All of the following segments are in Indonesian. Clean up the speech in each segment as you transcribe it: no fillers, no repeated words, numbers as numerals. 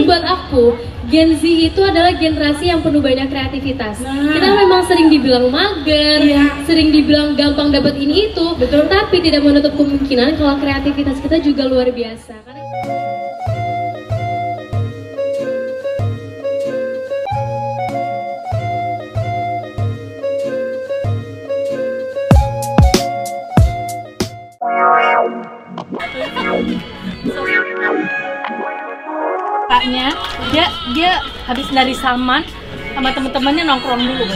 Karena buat aku, Gen Z itu adalah generasi yang penuh banyak kreativitas. Nah. Kita memang sering dibilang mager, sering dibilang gampang dapat ini itu. Betul. Tapi tidak menutup kemungkinan kalau kreativitas kita juga luar biasa. Karena... Kakaknya, dia habis dari Salman sama temen-temennya nongkrong dulu. Aku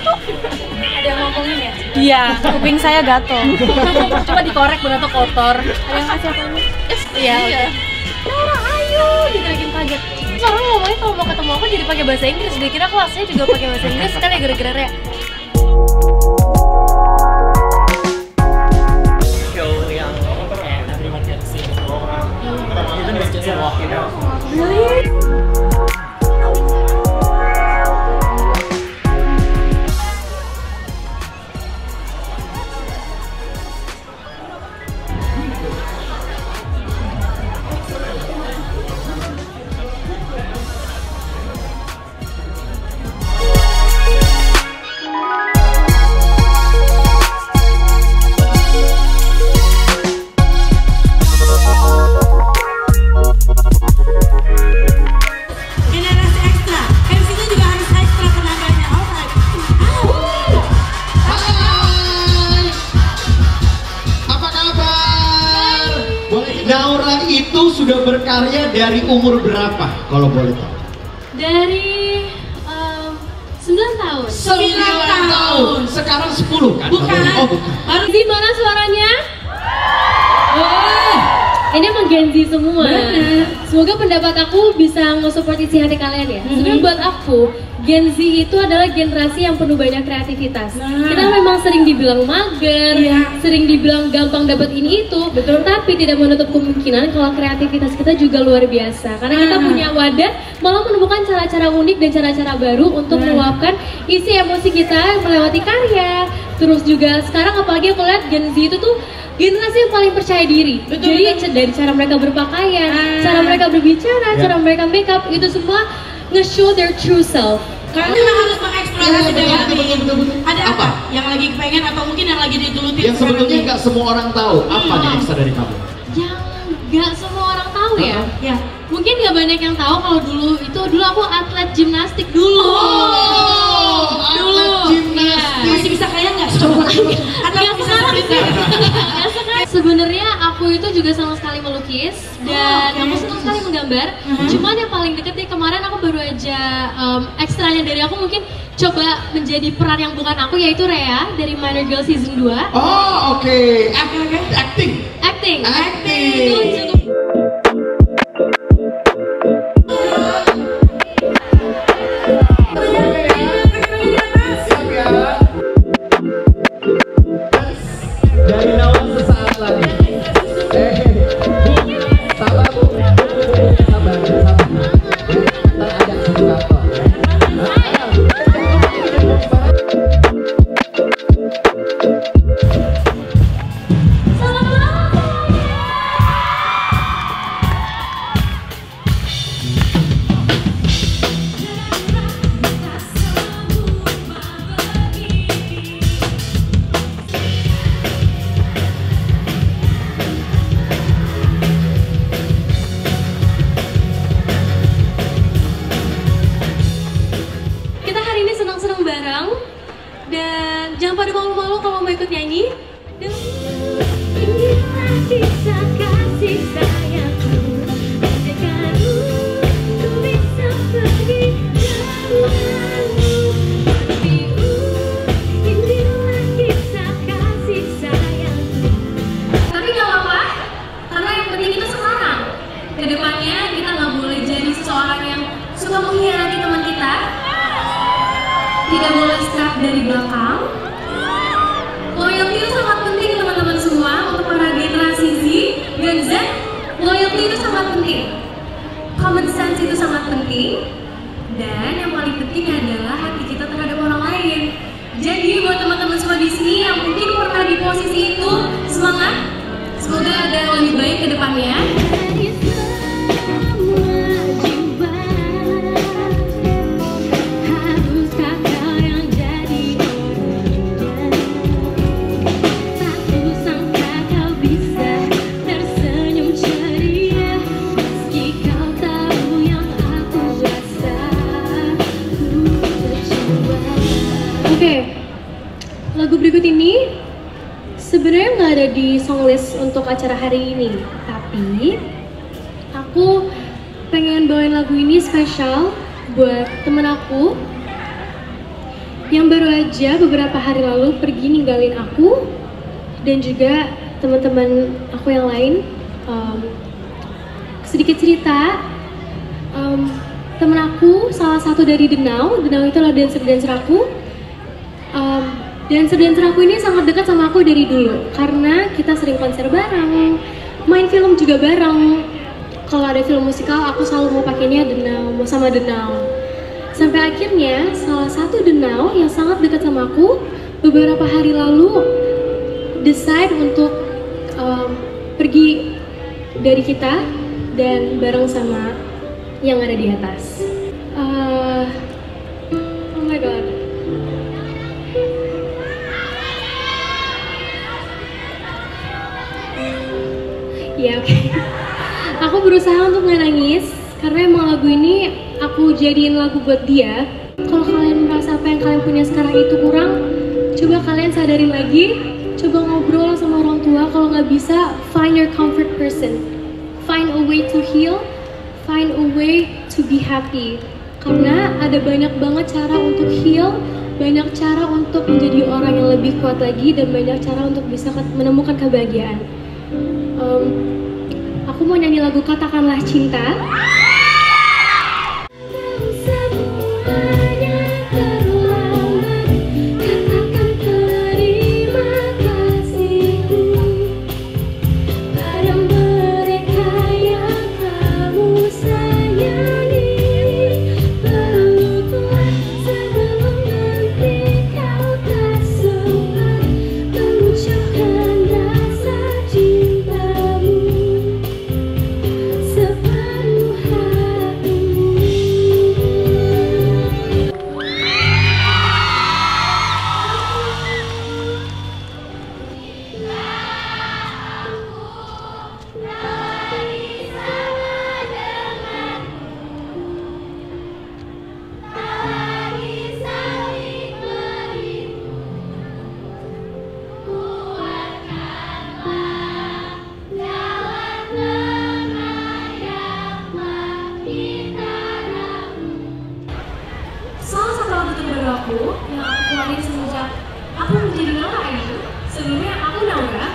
tuh ada yang ngomongin ya? Iya, kuping saya gatel. Coba dikorek, bener atau kotor. Ada yang kasih apa ini? Iya. Naura Ayu, dibikin kaget. Orang ngomongnya kalau mau ketemu aku jadi pakai bahasa Inggris. Dikira kelasnya juga pakai bahasa Inggris kan ya gara-gara ya. Naura itu sudah berkarya dari umur berapa kalau boleh tahu? Dari 9 tahun. 9 tahun. Sekarang 10 kan? Bukan. Oh, bukan. Baru gimana suaranya? Wah. Ini emang Gen Z semua. Bener. Semoga pendapat aku bisa nge-support isi hati kalian ya. Sebenarnya buat aku, Gen Z itu adalah generasi yang penuh banyak kreativitas. Nah. Kita memang sering dibilang mager, sering dibilang gampang dapat ini itu. Betul. Tapi tidak menutup kemungkinan kalau kreativitas kita juga luar biasa. Karena kita punya wadah, malah menemukan cara-cara unik dan cara-cara baru untuk meluapkan isi emosi kita melewati karya. Terus juga sekarang apalagi aku lihat Gen Z itu tuh generasi yang paling percaya diri. Betul, jadi dari cara mereka berpakaian, cara mereka berbicara, cara mereka make up, itu semua nge-show their true self. Karena memang harus mengeksplorasi betul. Ada apa yang lagi pengen atau mungkin yang lagi ditelutin? Yang sebetulnya nggak semua orang tahu. Apa yang ekstra dari kamu? Yang nggak semua orang tahu ya. Mungkin nggak banyak yang tahu kalau dulu aku atlet gimnastik dulu. Masih bisa kaya nggak? Coba. Atau sekarang bisa? Sebenarnya aku itu juga sama sekali melukis dan aku senang sekali menggambar. Cuman yang paling deket nih kemarin aku baru aja ekstranya dari aku mungkin coba menjadi peran yang bukan aku, yaitu Rea dari Nerd Girl Season 2. Oh oke, Acting. Itu cukup. Dan jangan pada malu-malu kalau mau ikut nyanyi. Inilah kisah kasih sayangku, andaikan ku bisa pergi denganmu. Inilah kisah kasih sayangku. Tapi gak apa-apa, karena yang penting itu sekarang. Kedepannya kita gak boleh jadi seseorang yang suka mengkhianati teman kita. Tidak boleh start dari belakang. Loyalty itu sangat penting teman-teman semua. Untuk para generasi Z, Gen Z, loyalty itu sangat penting. Common sense itu sangat penting. Dan yang paling penting adalah hati kita terhadap orang lain. Jadi buat teman-teman semua di sini yang mungkin pernah di posisi itu, semangat. Semoga ada yang lebih baik ke depannya. untuk acara hari ini. Tapi aku pengen bawain lagu ini spesial buat temen aku yang baru aja beberapa hari lalu pergi ninggalin aku, dan juga teman-teman aku yang lain. Sedikit cerita, temen aku salah satu dari The Now. The Now itu adalah dancer-dancer aku. Dancer-dancer aku ini sangat dekat sama aku dari dulu, karena kita sering konser bareng, main film juga bareng. Kalau ada film musikal, aku selalu mau pakainya The Now, mau sama The Now. Sampai akhirnya salah satu The Now yang sangat dekat sama aku beberapa hari lalu decide untuk pergi dari kita dan bareng sama yang ada di atas. Oh my god. Ya, oke. Aku berusaha untuk nggak nangis karena emang lagu ini aku jadiin lagu buat dia. Kalau kalian merasa apa yang kalian punya sekarang itu kurang, coba kalian sadarin lagi, coba ngobrol sama orang tua. Kalau nggak bisa, find your comfort person, find a way to heal, find a way to be happy. Karena ada banyak banget cara untuk heal, banyak cara untuk menjadi orang yang lebih kuat lagi, dan banyak cara untuk bisa menemukan kebahagiaan. Aku mau nyanyi lagu Katakanlah Cinta. Yang aku keluarin semenjak aku menjadi Naura Ayu. Sebelumnya aku Naura.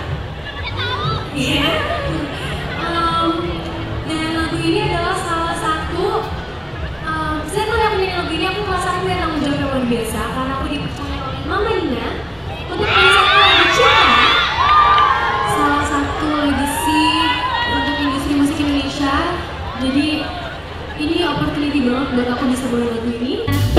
Iya. Dan lagu ini adalah salah satu. Saya tahu yang punya lagu ini, aku merasa punya tanggung jawab yang luar biasa karena aku dipercaya oleh Mama Nina untuk menciptakan lagu cinta, salah satu legacy untuk industri musik Indonesia. Jadi ini opportunity banget buat aku bisa bawa lagu ini.